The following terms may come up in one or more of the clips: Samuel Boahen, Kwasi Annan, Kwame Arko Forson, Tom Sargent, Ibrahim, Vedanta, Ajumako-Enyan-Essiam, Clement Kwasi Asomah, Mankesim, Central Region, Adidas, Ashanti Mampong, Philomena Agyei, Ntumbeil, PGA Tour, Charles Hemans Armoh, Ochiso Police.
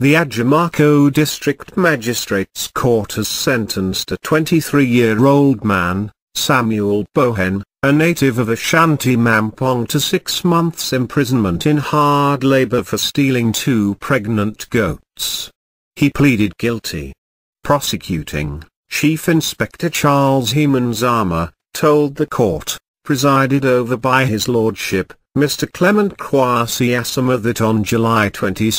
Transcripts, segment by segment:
The Ajumako District Magistrates Court has sentenced a 23-year-old man, Samuel Boahen, a native of Ashanti Mampong, to 6 months' imprisonment in hard labor for stealing 2 pregnant goats. He pleaded guilty. Prosecuting, Chief Inspector Charles Hemans Armoh, told the court, presided over by His Lordship, Mr. Clement Kwasi Asomah, that on July 22,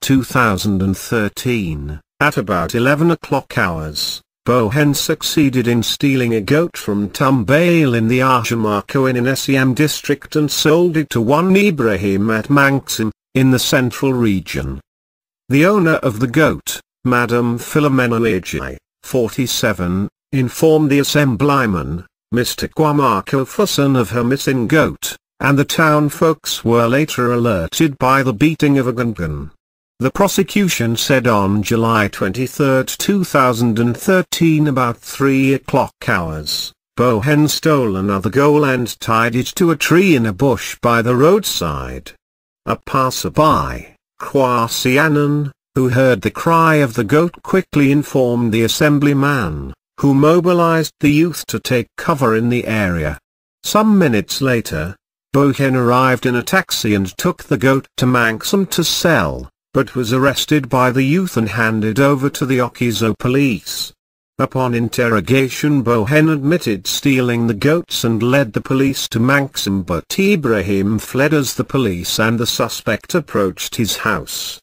2013, at about 11:00 hours, Boahen succeeded in stealing a goat from Ntumbeil in the Ajumako-Enyan-Essiam district and sold it to one Ibrahim at Mankesim, in the Central Region. The owner of the goat, Madam Philomena Agyei, 47, informed the assemblyman, Mr. Kwame Arko Forson, of her missing goat, and the town folks were later alerted by the beating of a gun. The prosecution said on July 23, 2013, about 3:00 hours, Boahen stole another goat and tied it to a tree in a bush by the roadside. A passerby, Kwasi Annan, who heard the cry of the goat, quickly informed the assemblyman, who mobilized the youth to take cover in the area. Some minutes later, Boahen arrived in a taxi and took the goat to Mankesim to sell, but was arrested by the youth and handed over to the Ochiso Police. Upon interrogation, Boahen admitted stealing the goats and led the police to Mankesim, but Ibrahim fled as the police and the suspect approached his house.